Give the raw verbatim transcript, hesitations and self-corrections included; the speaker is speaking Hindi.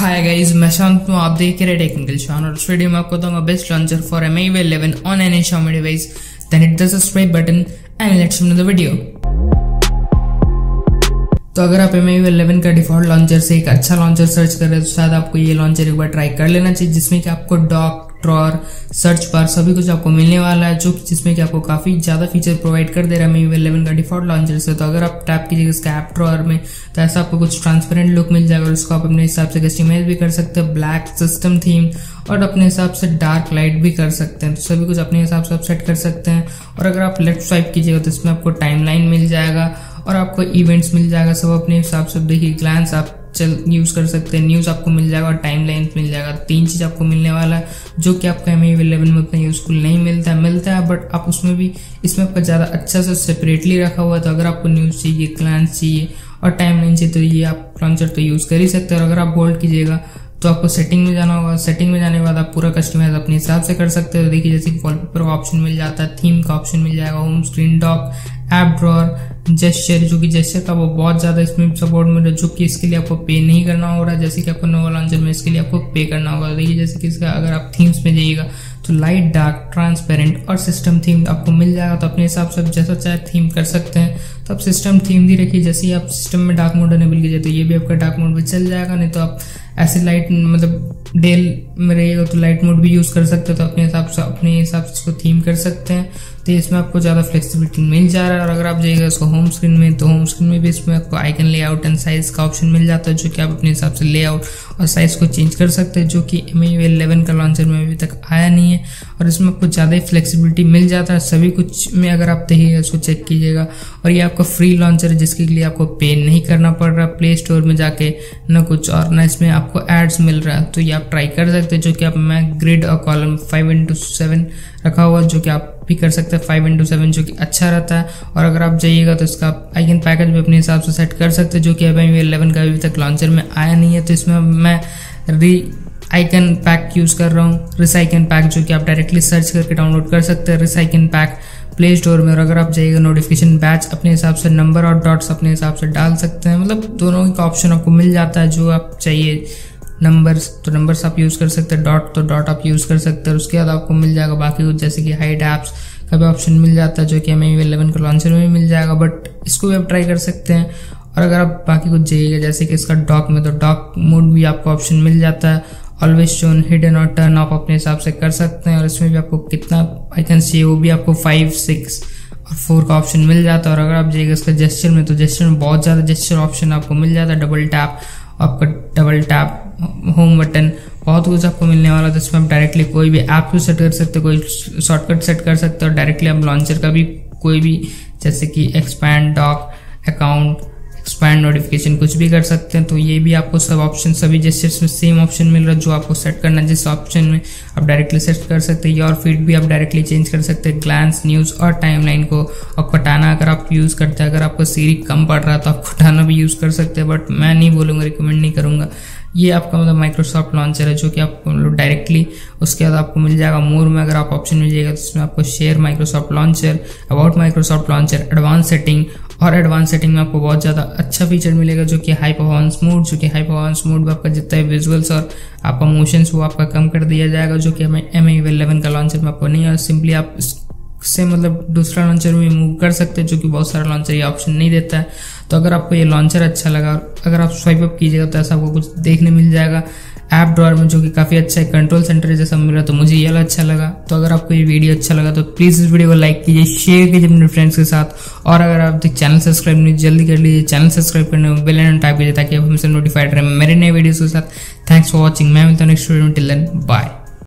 हाय गाइस, मैं शांत हूँ। आप देख रहे टेक्निकल शान और इस वीडियो में आपको बताऊंगा best launcher for M I U I eleven on any Xiaomi device. Then hit the subscribe button and let's the video. तो अगर आप M I U I eleven का डिफॉल्ट लॉन्चर से एक अच्छा लॉन्चर सर्च कर रहे हो तो शायद आपको ये लॉन्चर एक बार ट्राई कर लेना चाहिए, जिसमें कि आपको डॉक, ड्रॉअर, सर्च बार सभी कुछ आपको मिलने वाला है, जो जिसमें कि आपको काफी ज्यादा फीचर प्रोवाइड कर दे रहा है M I U I eleven का डिफॉल्ट लॉन्चर से। तो अगर आप टैप कीजिएगा इसका ऐप ड्रॉअर में तो ऐसा आपको कुछ ट्रांसपेरेंट लुक मिल जाएगा और इसको आप अपने हिसाब से कस्टमाइज भी कर सकते हैं, ब्लैक सिस्टम थीम और अपने हिसाब से डार्क लाइट भी कर सकते हैं। तो सभी कुछ अपने हिसाब से आप सेट कर सकते हैं। और अगर आप लेफ्ट स्वाइप कीजिएगा तो इसमें आपको टाइमलाइन मिल जाएगा और आपको इवेंट्स मिल जाएगा, सब अपने हिसाब से देखिए ग्लांस आप चल यूज कर सकते हैं। न्यूज आपको मिल जाएगा और टाइम लाइन्स मिल जाएगा। तीन चीज आपको मिलने वाला है जो कि आपको M I U I eleven में उतना यूजफुल नहीं मिलता है, मिलता है बट आप उसमें भी इसमें आपका ज्यादा अच्छा से सेपरेटली रखा हुआ है। तो अगर आपको न्यूज चाहिए, क्लांस चाहिए और टाइम लाइन चाहिए तो ये आप लॉन्चर तो यूज कर ही सकते हैं। और अगर आप होल्ड कीजिएगा तो आपको सेटिंग में जाना होगा। सेटिंग में जाने के बाद आप पूरा कस्टमाइज अपने हिसाब से कर सकते हो। देखिए जैसे वॉलपेपर का ऑप्शन मिल जाता है, थीम का ऑप्शन मिल जाएगा, home screen, dock, app drawer, gesture, जो कि जेस्चर का वो बहुत ज्यादा इसमें सपोर्ट मिल रहा है, जो कि इसके लिए आपको पे नहीं करना हो रहा है। जैसे कि आपको नोवा लॉन्चर में इसके लिए आपको पे करना होगा। देखिए जैसे कि इसका अगर आप थीम्स में जाइएगा तो लाइट, डार्क, ट्रांसपेरेंट और सिस्टम थीम आपको मिल जाएगा। तो अपने हिसाब से आप जैसा चाहे थीम कर सकते हैं। तो आप सिस्टम थीम भी रखिए। जैसे ही आप सिस्टम में डार्क मोड एनेबल कीजिए तो ये भी आपका डार्क मोड पर चल जाएगा, नहीं तो आप ऐसे लाइट मतलब डे में रहेगा तो लाइट मोड भी यूज कर सकते हो। तो अपने हिसाब से अपने हिसाब से इसको थीम कर सकते हैं। तो इसमें आपको ज़्यादा फ्लेक्सिबिलिटी मिल जा रहा है। और अगर आप जाइएगा इसको होम स्क्रीन में तो होम स्क्रीन में भी इसमें आपको आइकन, लेआउट एंड साइज का ऑप्शन मिल जाता है, जो कि आप अपने हिसाब से लेआउट और साइज को चेंज कर सकते हैं, जो कि M I U I eleven का लॉन्चर में अभी तक आया नहीं है। और इसमें आपको ज़्यादा ही फ्लेक्सिबिलिटी मिल जाता है सभी कुछ में। अगर आप देखिएगा इसको चेक कीजिएगा और ये आपका फ्री लॉन्चर है, जिसके लिए आपको पे नहीं करना पड़ रहा प्ले स्टोर में जाके, ना कुछ और ना इसमें आपको एड्स मिल रहा है। तो ये आप ट्राई कर सकते हैं, जो कि आप मैक ग्रिड और कॉलम फाइव इंटू सेवन रखा हुआ, जो कि आप भी कर सकते हैं फाइव इंटू सेवन, जो कि अच्छा रहता है। और अगर आप जाइएगा तो इसका आइकन पैकेज भी अपने हिसाब से सेट कर सकते हैं, जो कि M I U I eleven का अभी तक लॉन्चर में आया नहीं है। तो इसमें मैं री आइकन पैक यूज़ कर रहा हूँ, रिस आइकन पैक, जो कि आप डायरेक्टली सर्च करके डाउनलोड कर सकते हैं रिस आइकन पैक प्ले स्टोर में। और अगर आप जाइएगा नोटिफिकेशन बैच अपने हिसाब से नंबर और डॉट्स अपने हिसाब से डाल सकते हैं, मतलब दोनों का ऑप्शन आपको मिल जाता है। जो आप चाहिए नंबर्स तो नंबर्स आप यूज़ कर सकते हैं, डॉट तो डॉट आप यूज़ कर सकते हैं। उसके बाद आपको मिल जाएगा बाकी कुछ, जैसे कि हाइड ऐप्स का भी ऑप्शन मिल जाता है, जो कि M I U I eleven को लॉन्चर में भी मिल जाएगा, बट इसको भी आप ट्राई कर सकते हैं। और अगर आप बाकी कुछ जाइएगा जैसे कि इसका डॉक में तो डॉक मोड भी आपको ऑप्शन मिल जाता है, ऑलवेज शोन, हिडन और टर्न ऑफ अपने हिसाब से कर सकते हैं। और इसमें भी आपको कितना आइकन चाहिए वो भी आपको फाइव, सिक्स और फोर का ऑप्शन मिल जाता है। और अगर आप जाइएगा इसका जेस्चर में तो जेस्चर में बहुत ज़्यादा जेस्चर ऑप्शन आपको मिल जाता है, डबल टैप, आपका डबल टैप, होम बटन, बहुत कुछ आपको मिलने वाला। तो इसमें आप डायरेक्टली कोई भी ऐप को सेट कर सकते हो, कोई शॉर्टकट सेट कर सकते हो, डायरेक्टली आप लॉन्चर का भी कोई भी जैसे कि expand dock, account, expand notification, कुछ भी कर सकते हैं। तो ये भी आपको सब ऑप्शन सभी जेस्चर्स में सेम ऑप्शन मिल रहा है, जो आपको सेट करना है जिस ऑप्शन में आप डायरेक्टली सेट कर सकते हैं। योर फीड भी आप डायरेक्टली चेंज कर सकते हैं, ग्लांस, न्यूज़ और टाइमलाइन को। और कटाना अगर आप यूज़ करते हैं, अगर आपको सीरी कम पड़ रहा है तो आप कटाना भी यूज़ कर सकते हैं, बट मैं नहीं बोलूँगा, रिकमेंड नहीं करूँगा। ये आपका मतलब माइक्रोसॉफ्ट लॉन्चर है, जो कि आप डायरेक्टली उसके बाद आपको मिल जाएगा मोर में। अगर आप ऑप्शन मिल जाएगा तो इसमें आपको share Microsoft launcher, about Microsoft launcher, advance setting, और एडवांस सेटिंग में आपको बहुत ज़्यादा अच्छा फीचर मिलेगा, जो कि हाई परफॉर्मेंस मोड, जो कि हाई परफॉर्मेंस मोड में आपका जितना है विजुअल्स और आपका मोशंस वो आपका कम कर दिया जाएगा, जो कि M I U I eleven का लॉन्चर में आपको नहीं है। और सिंपली आप से मतलब दूसरा लॉन्चर में मूव कर सकते हैं, जो कि बहुत सारा लॉन्चर ये ऑप्शन नहीं देता है। तो अगर आपको ये लॉन्चर अच्छा लगा और अगर आप स्वाइप अप कीजिएगा तो ऐसा आपको कुछ देखने मिल जाएगा ऐप ड्रॉअर में, जो कि काफ़ी अच्छा है, कंट्रोल सेंटर जैसा मिला। तो मुझे ये वाला अच्छा लगा। तो अगर आपको ये वीडियो अच्छा लगा तो प्लीज़ इस वीडियो को लाइक कीजिए, शेयर कीजिए अपने फ्रेंड्स के साथ। और अगर आप चैनल सब्सक्राइब नहीं जल्दी कर लीजिए, चैनल सब्सक्राइब करने में बेल आइकन टाइप कीजिए ताकि आप हमेशा नोटिफाइड रहे मेरे नए वीडियोज़ के साथ। थैंक्स फॉर वॉचिंग, मैं मिलता हूँ नेक्स्ट वीडियो में, टिल देन बाय।